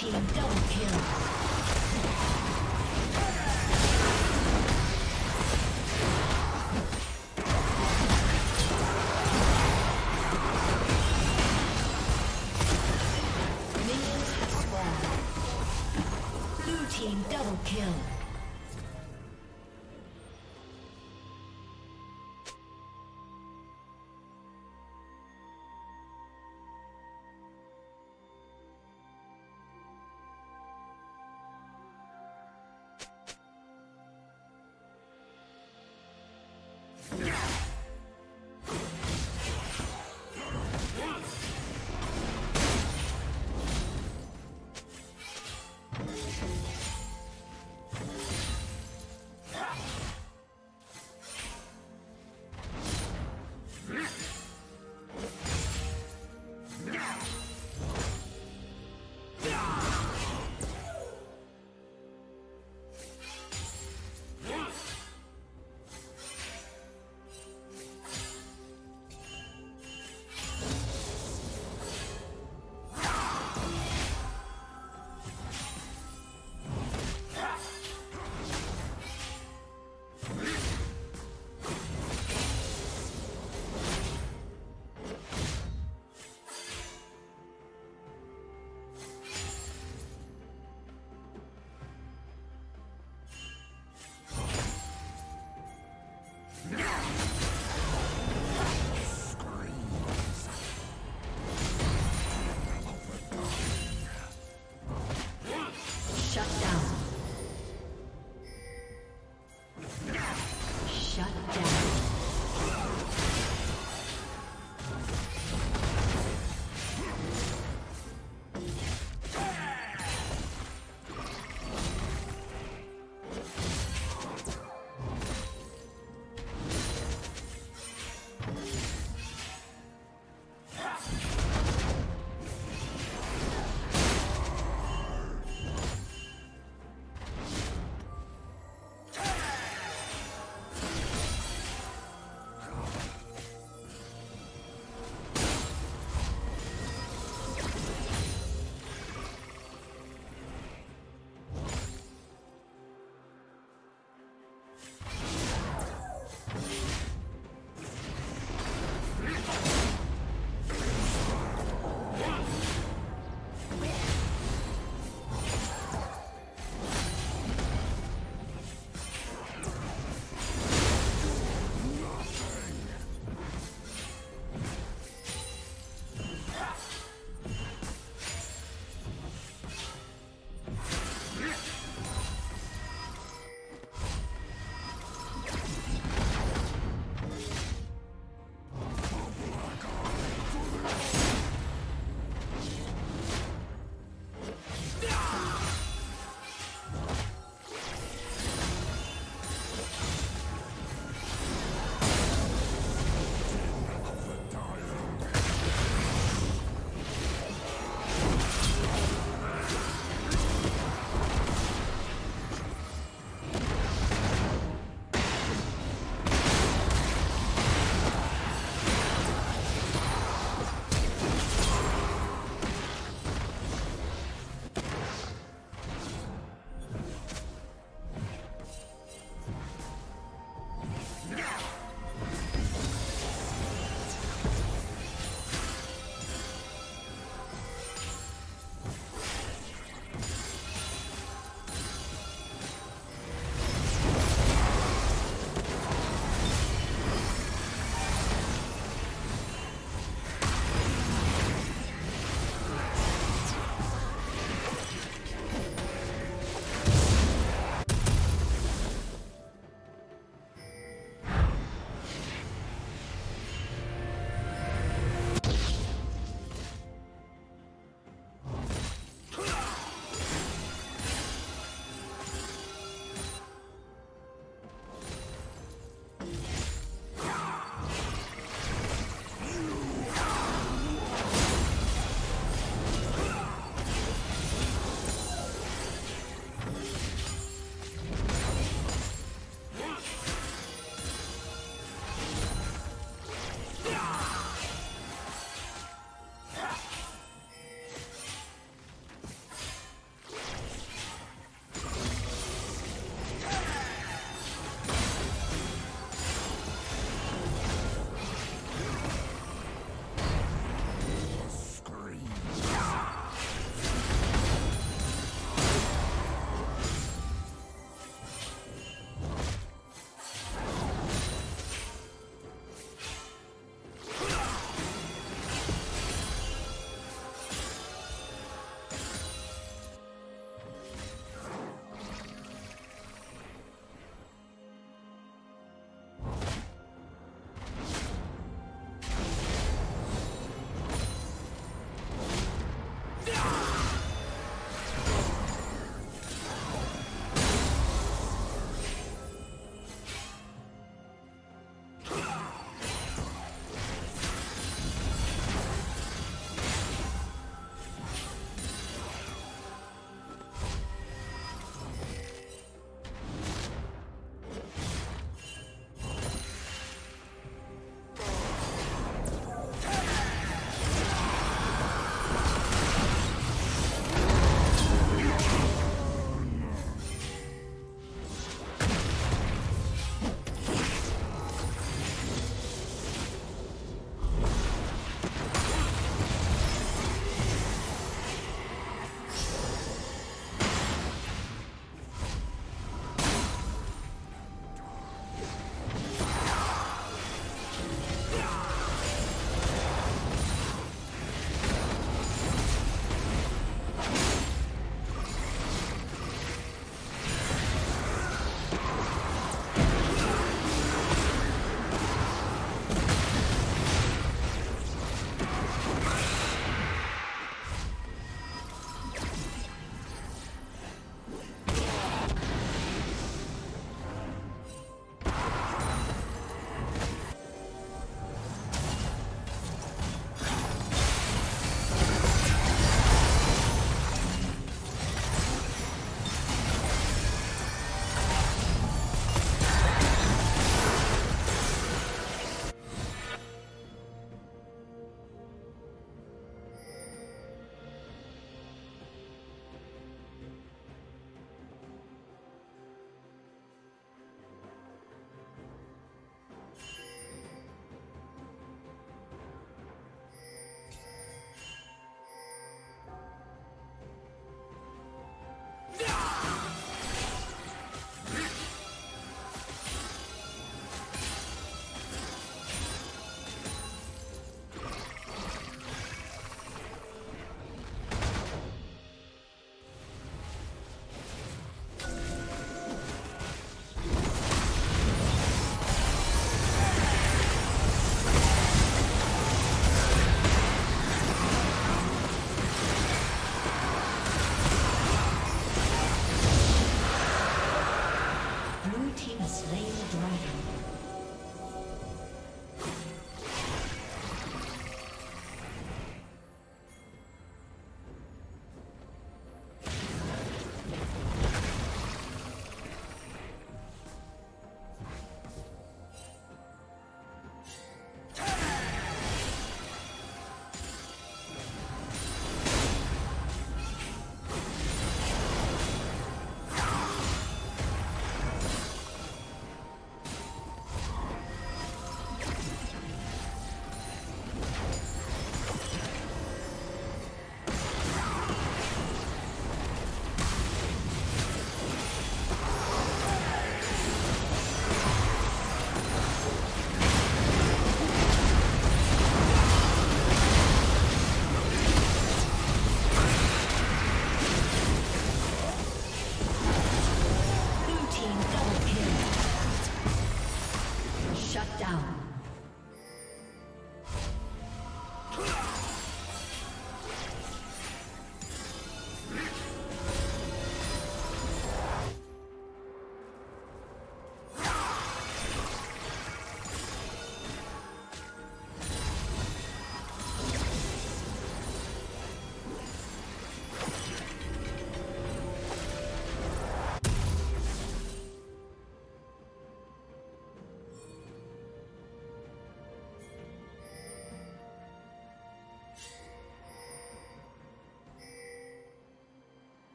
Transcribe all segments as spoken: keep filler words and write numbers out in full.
team double kill.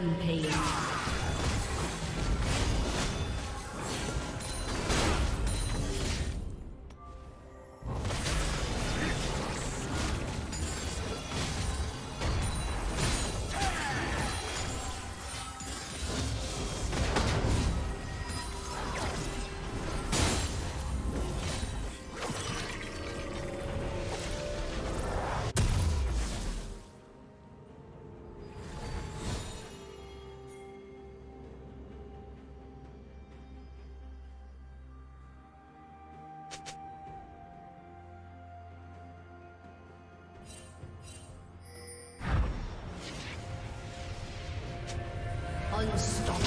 Rampage. Unstoppable.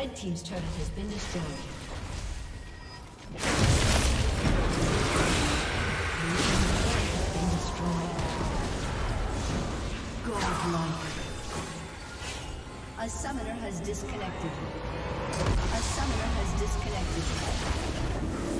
Red team's turret has been destroyed. Has been destroyed. Godlike. A summoner has disconnected. A summoner has disconnected.